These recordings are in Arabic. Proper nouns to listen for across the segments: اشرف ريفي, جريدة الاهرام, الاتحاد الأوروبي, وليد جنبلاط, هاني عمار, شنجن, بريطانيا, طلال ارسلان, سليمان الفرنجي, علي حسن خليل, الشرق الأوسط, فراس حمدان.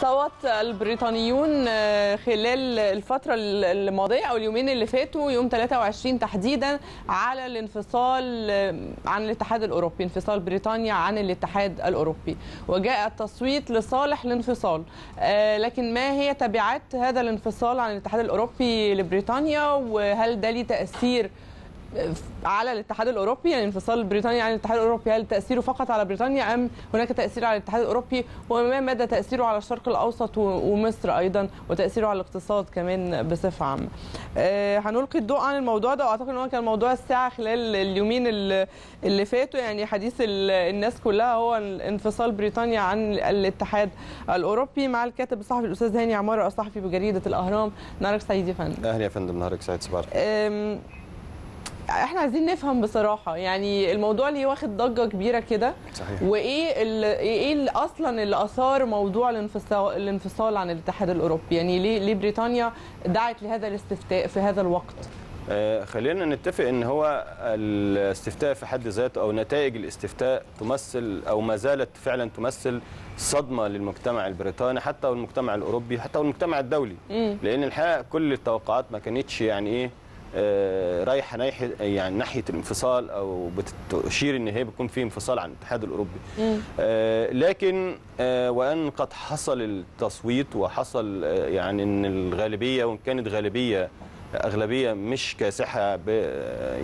صوت البريطانيون خلال الفترة الماضية أو اليومين اللي فاتوا يوم 23 تحديدا على الانفصال عن الاتحاد الأوروبي، انفصال بريطانيا عن الاتحاد الأوروبي، وجاء التصويت لصالح الانفصال. لكن ما هي تبعات هذا الانفصال عن الاتحاد الأوروبي لبريطانيا، وهل ده ليه تأثير على الاتحاد الاوروبي؟ يعني انفصال بريطانيا عن الاتحاد الاوروبي هل تاثيره فقط على بريطانيا ام هناك تاثير على الاتحاد الاوروبي، وما مدى تاثيره على الشرق الاوسط ومصر ايضا، وتاثيره على الاقتصاد كمان بصفه عامه؟ هنلقي الضوء عن الموضوع ده، واعتقد ان هو كان موضوع الساعه خلال اليومين اللي فاتوا، يعني حديث الناس كلها هو انفصال بريطانيا عن الاتحاد الاوروبي. مع الكاتب الصحفي الاستاذ هاني عمار، الصحفي بجريده الاهرام. نهارك سعيد يا فندم. اهلا يا فندم، نهارك سعيد. صباحك. احنا عايزين نفهم بصراحه، يعني الموضوع ليه واخد ضجه كبيره كده، وايه اللي اصلا اللي اثار موضوع الانفصال عن الاتحاد الاوروبي؟ يعني ليه بريطانيا دعت لهذا الاستفتاء في هذا الوقت؟ خلينا نتفق ان هو الاستفتاء في حد ذاته او نتائج الاستفتاء تمثل او ما زالت فعلا تمثل صدمه للمجتمع البريطاني، حتى والمجتمع الاوروبي، حتى والمجتمع الدولي، لان الحقيقه كل التوقعات ما كانتش يعني ايه رايحه يعني ناحيه الانفصال، او بتشير ان هي بيكون في انفصال عن الاتحاد الاوروبي. لكن وان قد حصل التصويت وحصل يعني ان الغالبيه، وان كانت اغلبيه مش كاسحه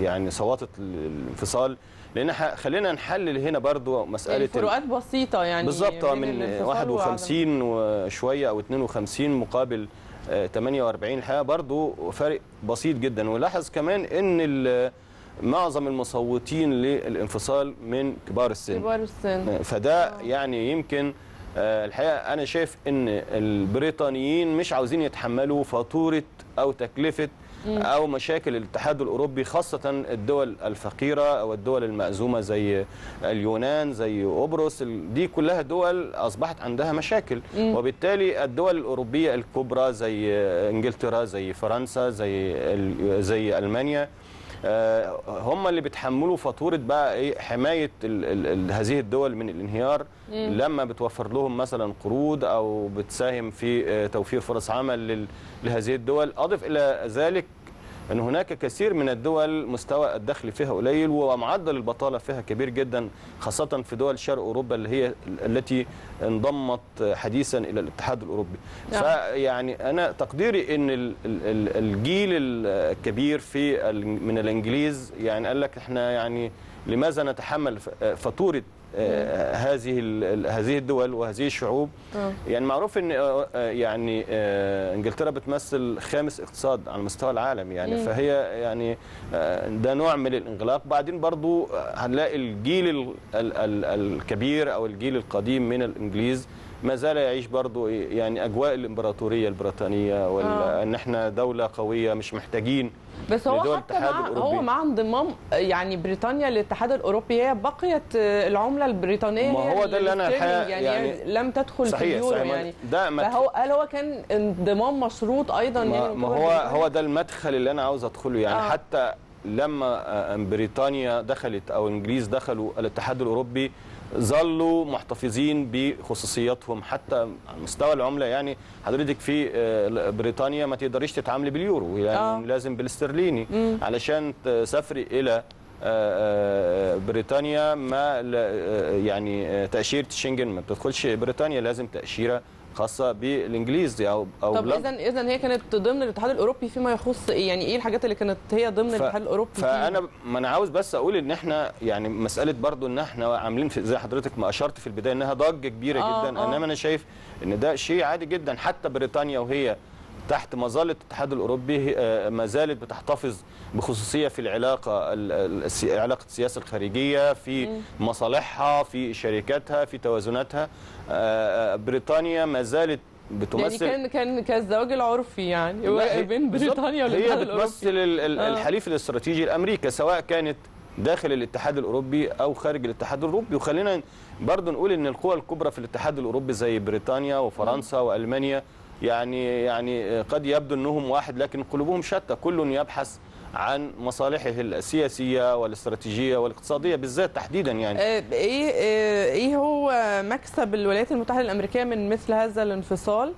يعني صوتت الانفصال، لان خلينا نحلل هنا برضو مساله الفروقات بسيطه، يعني بالظبط من 51 وشويه او 52 مقابل 48، الحقيقه برضه فرق بسيط جدا. ولاحظ كمان ان معظم المصوتين للانفصال من كبار السن، فده يعني يمكن الحقيقه انا شايف ان البريطانيين مش عاوزين يتحملوا فاتوره او تكلفه او مشاكل الاتحاد الاوروبي، خاصه الدول الفقيره او الدول المأزومه زي اليونان، زي قبرص، دي كلها دول اصبحت عندها مشاكل. وبالتالي الدول الاوروبيه الكبرى زي انجلترا، زي فرنسا، زي المانيا، هم اللي بيتحملوا فاتوره بقى ايه حمايه هذه الدول من الانهيار، لما بتوفر لهم مثلا قروض او بتساهم في توفير فرص عمل لهذه الدول. اضف الى ذلك ان هناك كثير من الدول مستوى الدخل فيها قليل، ومعدل البطاله فيها كبير جدا، خاصه في دول شرق اوروبا التي انضمت حديثا الى الاتحاد الاوروبي. فيعني انا تقديري ان الجيل الكبير في من الانجليز يعني قال لك احنا يعني لماذا نتحمل فاتوره هذه الدول وهذه الشعوب. يعني معروف ان يعني انجلترا بتمثل خامس اقتصاد على مستوى العالم، يعني فهي يعني ده نوع من الانغلاق. بعدين برضو هنلاقي الجيل الكبير او الجيل القديم من الانجليز ما زال يعيش برضو يعني اجواء الامبراطوريه البريطانيه، وان احنا دوله قويه مش محتاجين. بس هو حتى مع انضمام يعني بريطانيا للاتحاد الاوروبي هي بقيت العمله البريطانيه، ما هو ده اللي انا يعني لم تدخل في اليورو، يعني فهو هل هو كان انضمام مشروط ايضا؟ يعني ما هو ده المدخل اللي انا عاوز ادخله، يعني حتى لما بريطانيا دخلت او الانجليز دخلوا الاتحاد الاوروبي ظلوا محتفظين بخصوصياتهم حتى على مستوى العمله. يعني حضرتك في بريطانيا ما تقدريش تتعاملي باليورو، يعني لازم بالاسترليني، علشان تسافري الى بريطانيا ما يعني تاشيره شنجن ما بتدخلش بريطانيا، لازم تاشيره خاصه بالانجليز او طب اذا هي كانت ضمن الاتحاد الاوروبي فيما يخص ايه؟ يعني ايه الحاجات اللي كانت هي ضمن الاتحاد الاوروبي؟ فانا ما انا عاوز بس اقول ان احنا يعني مساله برضو ان احنا عاملين زي حضرتك ما اشرت في البدايه انها ضجه كبيره جدا، انما انا شايف ان ده شيء عادي جدا. حتى بريطانيا وهي تحت مظله الاتحاد الاوروبي ما زالت بتحتفظ بخصوصيه في علاقه السياسه الخارجيه، في مصالحها، في شركاتها، في توازناتها. بريطانيا ما زالت بتمثل، يعني كان كالزواج العرفي يعني بين بريطانيا والاتحاد الاوروبي، هي بتمثل الحليف الاستراتيجي الامريكي، سواء كانت داخل الاتحاد الاوروبي او خارج الاتحاد الاوروبي. وخلينا برضو نقول ان القوى الكبرى في الاتحاد الاوروبي زي بريطانيا وفرنسا والمانيا يعني قد يبدو انهم واحد، لكن قلوبهم شتى، كل يبحث عن مصالحه السياسية والاستراتيجية والاقتصادية بالذات تحديدا. يعني إيه هو مكسب الولايات المتحدة الأمريكية من مثل هذا الانفصال؟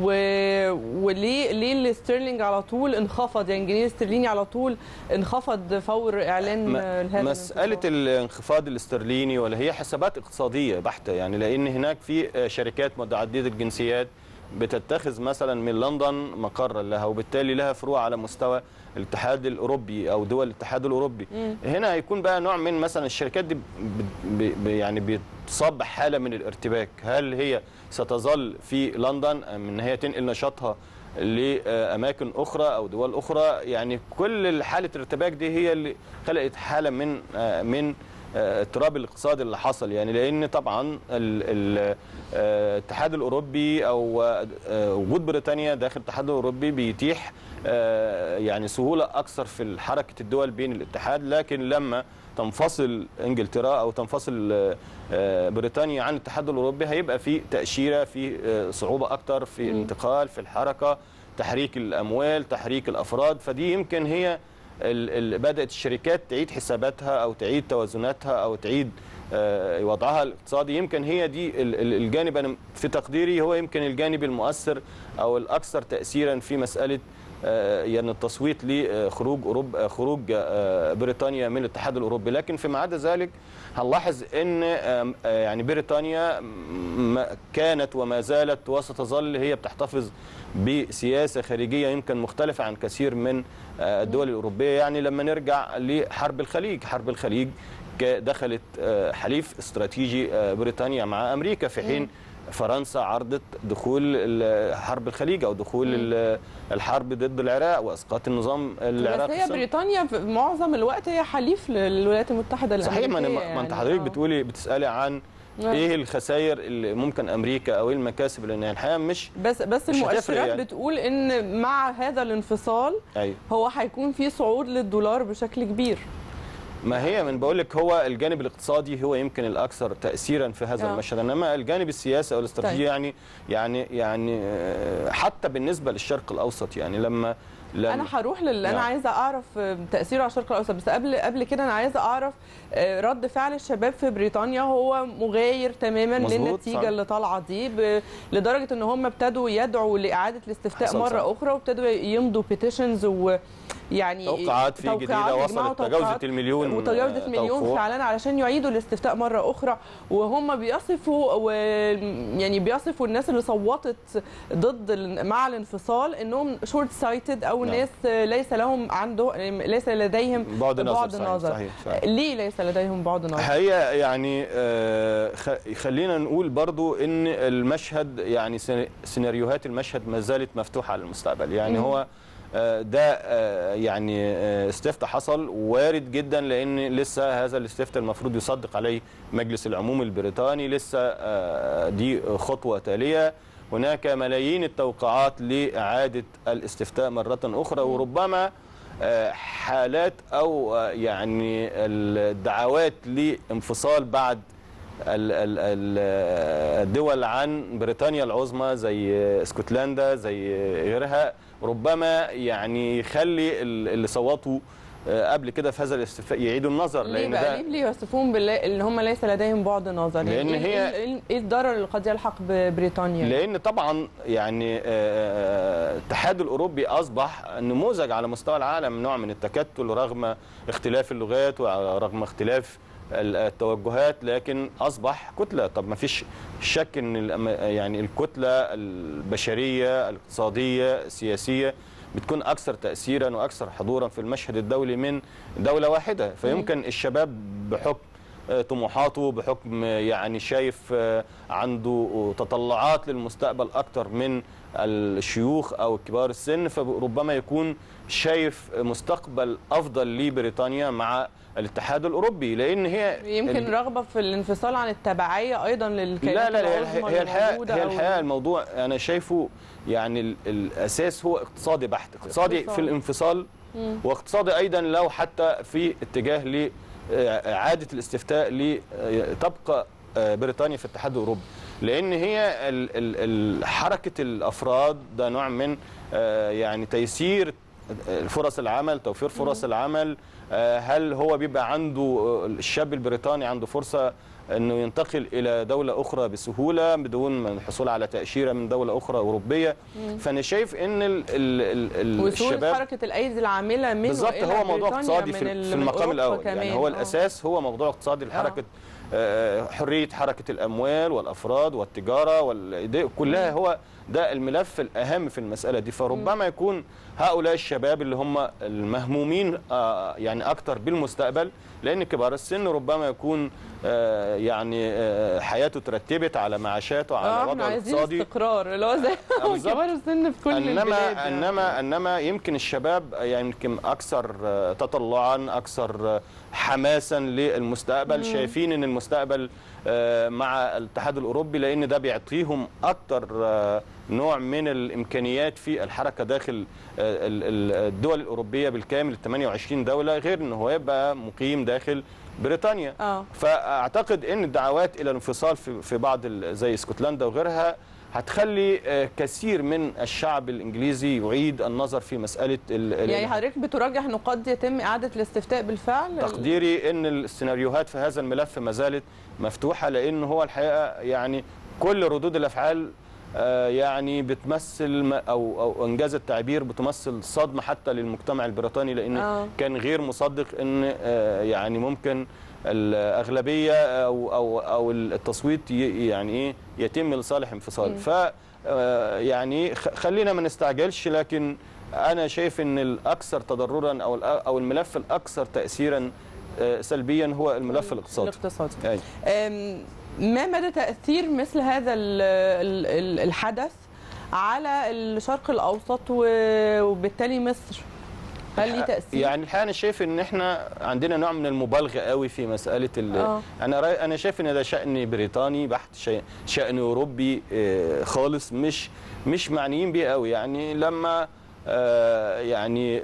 وليه الاسترلينج على طول انخفض؟ يعني الجنيه الاسترليني على طول انخفض فور اعلان هذا. مساله الانخفاض الاسترليني ولا هي حسابات اقتصاديه بحته، يعني لان هناك في شركات متعدده الجنسيات بتتخذ مثلا من لندن مقرا لها، وبالتالي لها فروع على مستوى الاتحاد الاوروبي او دول الاتحاد الاوروبي. هنا هيكون بقى نوع من مثلا الشركات دي يعني بيتصاب حاله من الارتباك. هل هي ستظل في لندن ام ان هي تنقل نشاطها لاماكن اخرى او دول اخرى؟ يعني كل حاله الارتباك دي هي اللي خلقت حاله من اضطراب الاقتصاد اللي حصل. يعني لان طبعا الاتحاد الاوروبي او وجود بريطانيا داخل الاتحاد الاوروبي بيتيح يعني سهوله اكثر في حركه الدول بين الاتحاد، لكن لما تنفصل انجلترا او تنفصل بريطانيا عن الاتحاد الاوروبي هيبقى في تاشيره، في صعوبه اكثر في الانتقال، في الحركه، تحريك الاموال، تحريك الافراد. فدي يمكن هي بدأت الشركات تعيد حساباتها أو تعيد توازناتها أو تعيد وضعها الاقتصادي. يمكن هي دي الجانب، أنا في تقديري هو يمكن الجانب المؤثر أو الأكثر تأثيرا في مسألة يعني التصويت لخروج أوروبا، خروج بريطانيا من الاتحاد الأوروبي. لكن فيما عدا ذلك هنلاحظ أن يعني بريطانيا كانت وما زالت وستظل هي بتحتفظ بسياسة خارجية يمكن مختلفة عن كثير من الدول الأوروبية. يعني لما نرجع لحرب الخليج، حرب الخليج دخلت حليف استراتيجي بريطانيا مع أمريكا، في حين فرنسا عرضت دخول حرب الخليج أو دخول الحرب ضد العراق وإسقاط النظام العراقي. بس هي بريطانيا في معظم الوقت هي حليف للولايات المتحدة الأمريكية. صحيح، ما أنت حضرتك بتقولي بتسألي عن ايه الخسائر اللي ممكن امريكا او ايه المكاسب، لان الحقيقه مش بس المؤشرات يعني بتقول ان مع هذا الانفصال هو هيكون في صعود للدولار بشكل كبير. ما هي من بقول لك هو الجانب الاقتصادي هو يمكن الاكثر تاثيرا في هذا المشهد، انما الجانب السياسي او الاستراتيجي يعني حتى بالنسبه للشرق الاوسط. يعني لما انا هروح انا عايزه اعرف تاثيره على الشرق الاوسط، بس قبل كده انا عايزه اعرف رد فعل الشباب في بريطانيا. هو مغاير تماما للنتيجه اللي طالعه دي، لدرجه ان هم ابتدوا يدعوا لاعاده الاستفتاء مره اخرى، وابتدوا يمضوا بيتيشنز يعني توقعات في جديده وصلت تجاوزت المليون وتجاوزت المليون فعلا علشان يعيدوا الاستفتاء مره اخرى. وهم بيصفوا يعني الناس اللي صوتت ضد مع الانفصال انهم شورت سايتد او ناس ليس لديهم بعد نظر. صحيح. ليه ليس لديهم بعد نظر؟ هي يعني خلينا نقول برضو ان المشهد يعني سيناريوهات المشهد ما زالت مفتوحه على المستقبل. يعني هو ده يعني استفتاء حصل وارد جدا، لان لسه هذا الاستفتاء المفروض يصدق عليه مجلس العموم البريطاني، لسه دي خطوه تاليه. هناك ملايين التوقعات لاعاده الاستفتاء مره اخرى، وربما حالات او يعني الدعوات لانفصال بعد الدول عن بريطانيا العظمى زي اسكتلندا زي غيرها، ربما يعني يخلي اللي صوتوا قبل كده في هذا الاستفتاء يعيدوا النظر. لان ده ليه يوصفوهم ان هم ليس لديهم بعد نظر؟ لان هي ايه الضرر اللي قد يلحق ببريطانيا؟ لان طبعا يعني الاتحاد الاوروبي اصبح نموذج على مستوى العالم، نوع من التكتل رغم اختلاف اللغات ورغم اختلاف التوجهات، لكن اصبح كتله. طب ما فيش شك ان يعني الكتله البشريه الاقتصاديه السياسيه بتكون اكثر تاثيرا واكثر حضورا في المشهد الدولي من دوله واحده. فيمكن الشباب بحكم طموحاته، بحكم يعني شايف عنده تطلعات للمستقبل اكثر من الشيوخ او كبار السن، فربما يكون شايف مستقبل افضل لبريطانيا مع الاتحاد الاوروبي. لان هي يمكن رغبه في الانفصال عن التبعيه ايضا للكيانات. هي الحقيقه الموضوع انا شايفه يعني الاساس هو اقتصادي بحت، اقتصادي في الانفصال، واقتصادي ايضا لو حتى في اتجاه ل إعادة الاستفتاء لتبقى بريطانيا في الاتحاد الأوروبي. لأن هي حركة الأفراد ده نوع من يعني تيسير الفرص العمل، توفير فرص العمل. هل هو بيبقى عنده الشاب البريطاني عنده فرصة أنه ينتقل إلى دولة أخرى بسهولة بدون الحصول على تأشيرة من دولة أخرى أوروبية؟ فأنا شايف أن الشباب حركة الأيدي العاملة من بالظبط هو موضوع اقتصادي في المقام الأول، يعني هو الأساس هو موضوع اقتصادي لحركة حرية حركة الأموال والأفراد والتجارة كلها، هو ده الملف الأهم في المسألة دي. فربما يكون هؤلاء الشباب اللي هم المهمومين يعني أكتر بالمستقبل، لأن كبار السن ربما يكون يعني حياته ترتبت على معاشاته على وضعه الاقتصادي استقرار اللي هو زي كبار السن في كل البلاد. انما يمكن الشباب يعني يمكن اكثر تطلعا اكثر حماسا للمستقبل، شايفين ان المستقبل مع الاتحاد الاوروبي لان ده بيعطيهم اكثر نوع من الامكانيات في الحركه داخل الدول الاوروبيه بالكامل 28 دوله، غير ان هو يبقى مقيم داخل بريطانيا. فاعتقد ان الدعوات الى الانفصال في بعض زي اسكتلندا وغيرها هتخلي كثير من الشعب الانجليزي يعيد النظر في مساله يعني حضرتك بترجح انه قد يتم اعاده الاستفتاء بالفعل؟ تقديري ان السيناريوهات في هذا الملف ما زالت مفتوحه، لان هو الحقيقه يعني كل ردود الافعال يعني بتمثل او انجاز التعبير بتمثل صدمه حتى للمجتمع البريطاني، لانه كان غير مصدق ان يعني ممكن الاغلبيه او التصويت يعني ايه يتم لصالح انفصال. ف يعني خلينا ما نستعجلش، لكن انا شايف ان الاكثر تضررا او الملف الاكثر تاثيرا سلبيا هو الملف الاقتصادي. يعني ما مدى تأثير مثل هذا الحدث على الشرق الأوسط وبالتالي مصر؟ هل ليه تأثير؟ يعني الحقيقة أنا شايف إن إحنا عندنا نوع من المبالغة قوي في مسألة أنا شايف إن ده شأن بريطاني بحت، شأن أوروبي خالص، مش معنيين بيه قوي. يعني لما يعني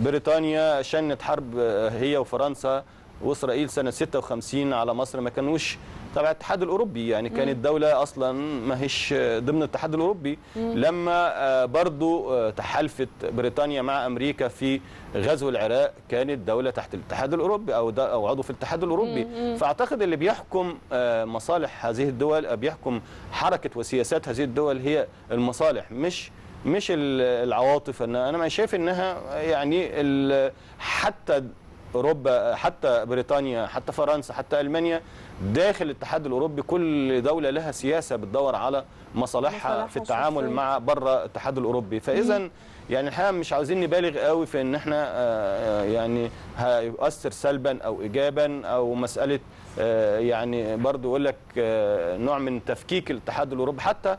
بريطانيا شنت حرب هي وفرنسا وإسرائيل سنة 56 على مصر، ما كانوش تبع الاتحاد الأوروبي، يعني كانت دولة أصلا ما هيش ضمن الاتحاد الأوروبي. لما برضو تحالفت بريطانيا مع أمريكا في غزو العراق كانت دولة تحت الاتحاد الأوروبي أو عضو في الاتحاد الأوروبي. فأعتقد اللي بيحكم مصالح هذه الدول أو بيحكم حركة وسياسات هذه الدول هي المصالح، مش العواطف. أنا ما شايف إنها يعني حتى أوروبا حتى بريطانيا حتى فرنسا حتى ألمانيا داخل الاتحاد الأوروبي كل دولة لها سياسة بتدور على مصالحها في التعامل مع بره الاتحاد الأوروبي. فإذا يعني الحقيقة مش عاوزين نبالغ قوي في إن إحنا يعني هيؤثر سلبا أو إيجابا أو مسألة يعني برضو يقول لك نوع من تفكيك الاتحاد الأوروبي. حتى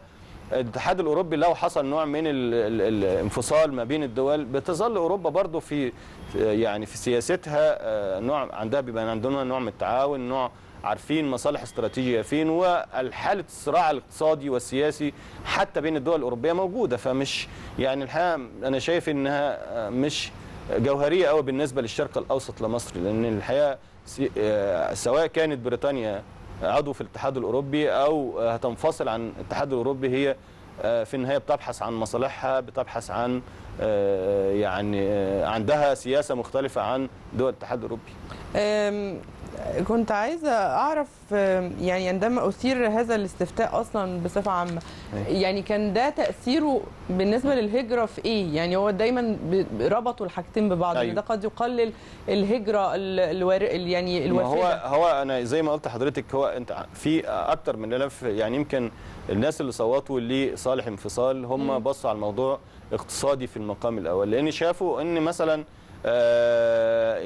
الاتحاد الأوروبي لو حصل نوع من الانفصال ما بين الدول بتظل أوروبا برضو في يعني في سياستها نوع عندها بيبقى عندنا نوع من التعاون، نوع عارفين مصالح استراتيجية فين، والحالة الصراع الاقتصادي والسياسي حتى بين الدول الأوروبية موجودة. فمش يعني الحقيقة أنا شايف إنها مش جوهرية قوي بالنسبة للشرق الأوسط لمصر، لأن الحقيقة سواء كانت بريطانيا عضو في الاتحاد الأوروبي أو هتنفصل عن الاتحاد الأوروبي هي في النهاية بتبحث عن مصالحها، بتبحث عن يعني عندها سياسة مختلفة عن دول الاتحاد الأوروبي. كنت عايزة أعرف يعني عندما أثير هذا الاستفتاء أصلا بصفة عامة يعني كان ده تأثيره بالنسبة للهجرة في إيه؟ يعني هو دايما ربطوا الحاجتين ببعض. ده قد يقلل الهجرة يعني الوافدة. هو أنا زي ما قلت لحضرتك هو أنت في أكتر من 1000 يعني يمكن الناس اللي صوتوا لصالح انفصال هم بصوا على الموضوع اقتصادي في المقام الأول، لأن شافوا أن مثلا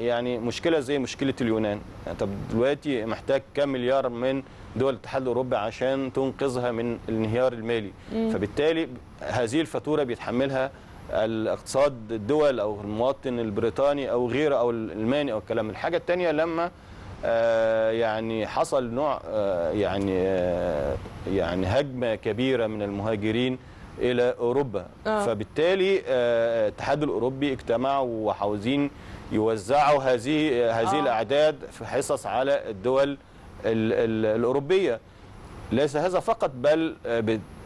يعني مشكلة زي مشكلة اليونان، طب دلوقتي محتاج كام مليار من دول الاتحاد الأوروبي عشان تنقذها من الانهيار المالي. فبالتالي هذه الفاتورة بيتحملها الاقتصاد الدول أو المواطن البريطاني أو غيره أو الألماني أو الكلام. الحاجة الثانية لما يعني حصل نوع يعني هجمة كبيرة من المهاجرين إلى أوروبا. فبالتالي الاتحاد الأوروبي اجتمعوا وعاوزين يوزعوا هذه الأعداد في حصص على الدول الأوروبية. ليس هذا فقط بل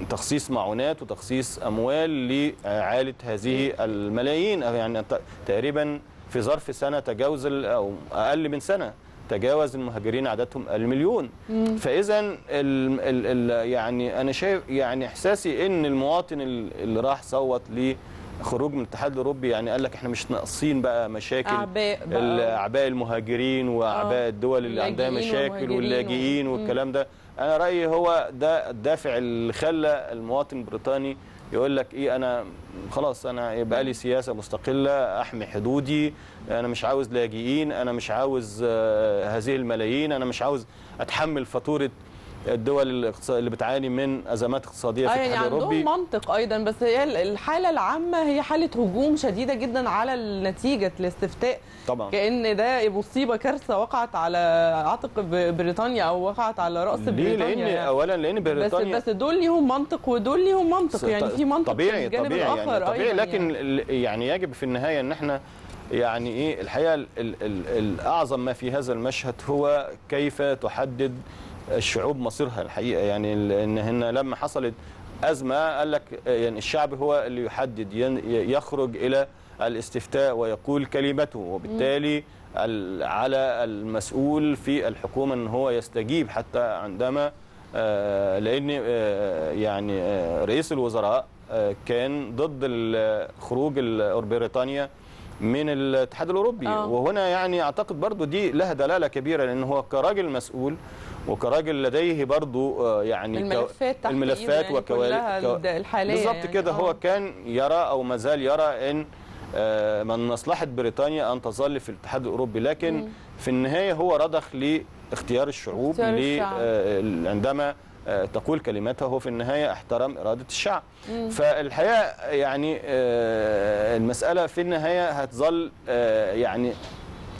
بتخصيص معونات وتخصيص أموال لإعالة هذه الملايين، يعني تقريبا في ظرف سنة تجاوز أو أقل من سنة تجاوز المهاجرين عددهم المليون. فإذا يعني أنا شايف يعني إحساسي إن المواطن اللي راح صوت خروج من الاتحاد الاوروبي يعني قال لك احنا مش ناقصين بقى مشاكل اعباء المهاجرين واعباء الدول اللي عندها مشاكل واللاجئين والكلام ده. انا رايي هو ده الدافع اللي خلى المواطن البريطاني يقول لك ايه، انا خلاص انا يبقى لي سياسه مستقله احمي حدودي، انا مش عاوز لاجئين، انا مش عاوز هذه الملايين، انا مش عاوز اتحمل فاتوره الدول اللي بتعاني من ازمات اقتصاديه في الاتحاد الاوروبي. يعني عندهم منطق ايضا، بس هي الحاله العامه هي حاله هجوم شديده جدا على نتيجه الاستفتاء طبعا، كان ده مصيبه كارثه وقعت على عاتق بريطانيا او وقعت على راس بريطانيا. ليه؟ لان يعني اولا لان بريطانيا بس دول ليهم منطق ودول ليهم منطق، يعني في منطق طبيعي في الجانب طبيعي الآخر يعني طبيعي، لكن يعني يجب في النهايه ان احنا يعني ايه الحقيقه الاعظم ما في هذا المشهد هو كيف تحدد الشعوب مصيرها الحقيقه. يعني ان هنا لما حصلت ازمه قال لك يعني الشعب هو اللي يحدد، يخرج الى الاستفتاء ويقول كلمته، وبالتالي على المسؤول في الحكومه ان هو يستجيب حتى عندما لان يعني رئيس الوزراء كان ضد خروج بريطانيا من الاتحاد الاوروبي. وهنا يعني اعتقد برضو دي لها دلاله كبيره، لان هو كراجل مسؤول وكراجل لديه برضو يعني الملفات يعني وكواليس بالظبط يعني كده. هو كان يرى او ما زال يرى ان من مصلحه بريطانيا ان تظل في الاتحاد الاوروبي، لكن في النهايه هو رضخ لاختيار الشعوب عندما تقول كلماتها، هو في النهايه احترم اراده الشعب. فالحقيقه يعني المساله في النهايه هتظل يعني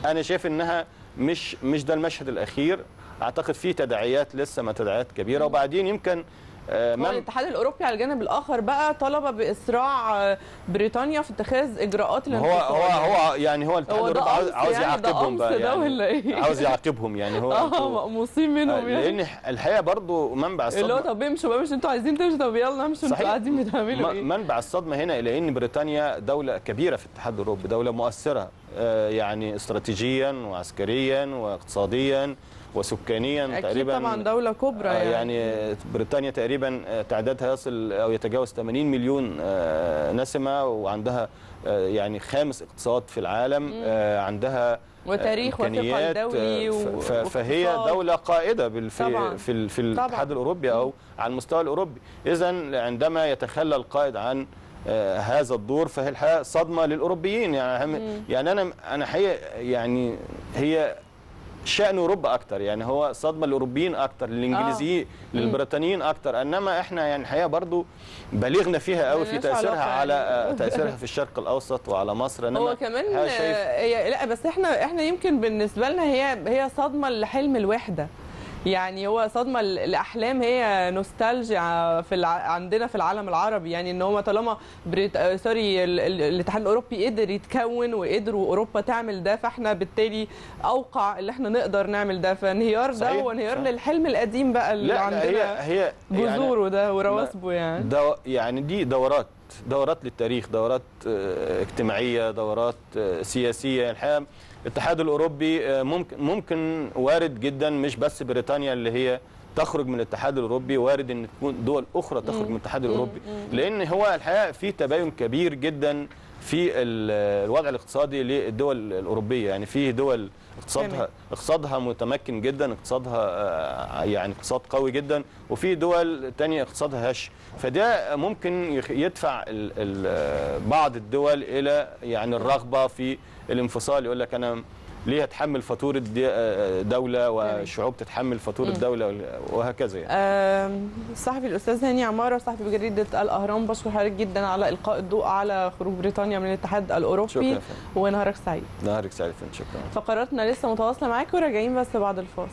انا شايف انها مش ده المشهد الاخير، اعتقد في تداعيات لسه ما تداعيات كبيره. وبعدين يمكن الاتحاد الاوروبي على الجانب الاخر بقى طلب باسراع بريطانيا في اتخاذ اجراءات هو يعني هو الاتحاد الاوروبي عاوز يعاقبهم بقى يعني عاوز يعاقبهم يعني هو مقموصين منهم يعني، لان الحقيقه برضو منبع الصدمه اللي هو طب امشوا بقى، مش انتوا عايزين تمشوا، طب يلا امشوا، انتوا قاعدين بتعملوا ايه؟ منبع الصدمه هنا لان بريطانيا دوله كبيره في الاتحاد الاوروبي، دوله مؤثره يعني استراتيجيا وعسكريا واقتصاديا وسكانيا تقريبا، طبعا دوله كبرى يعني بريطانيا تقريبا تعدادها يصل او يتجاوز 80 مليون نسمه، وعندها يعني خامس اقتصاد في العالم، عندها وتاريخ وثقل دولي فهي دوله قائده في الاتحاد الاوروبي او على المستوى الاوروبي. اذا عندما يتخلى القائد عن هذا الدور فهي الحقيقه صدمه للاوروبيين. يعني انا حقيقه يعني هي شأن اوروبا اكتر، يعني هو صدمه للاوروبيين اكتر، للانجليزيين للبريطانيين اكتر، انما احنا يعني الحقيقه برضو بلغنا فيها قوي في تاثيرها على تاثيرها في الشرق الاوسط وعلى مصر. انما هو كمان لا بس احنا يمكن بالنسبه لنا هي صدمه لحلم الوحده، يعني هو صدمه الاحلام، هي نوستالجيا عندنا في العالم العربي، يعني ان هو طالما الاتحاد الاوروبي قدر يتكون وقدر واوروبا تعمل ده، فاحنا بالتالي اوقع اللي احنا نقدر نعمل ده، فانهيار ده هو انهيار للحلم القديم بقى اللي عندنا هي جذوره يعني ده ورواسبه يعني ده، يعني دي دورات للتاريخ، دورات اجتماعيه، دورات سياسيه. الحقيقه الاتحاد الاوروبي ممكن وارد جدا مش بس بريطانيا اللي هي تخرج من الاتحاد الاوروبي، وارد ان تكون دول اخرى تخرج من الاتحاد الاوروبي، لان هو الحقيقه في تباين كبير جدا في الوضع الاقتصادي للدول الاوروبيه. يعني في دول اقتصادها متمكن جدا، اقتصادها يعني اقتصاد قوي جدا، وفي دول ثانيه اقتصادها هش، فده ممكن يدفع بعض الدول الى يعني الرغبه في الانفصال، يقول لك انا ليه هتحمل فاتوره دوله والشعوب تتحمل فاتوره دوله وهكذا يعني. الصحفي الاستاذ هاني عمار صحفي جريده الاهرام، بشكر حضرتك جدا على القاء الضوء على خروج بريطانيا من الاتحاد الاوروبي. شكرا، ونهارك سعيد. نهارك سعيد، شكرا. فقراتنا لسه متواصله معاكم، راجعين بس بعد الفاصل.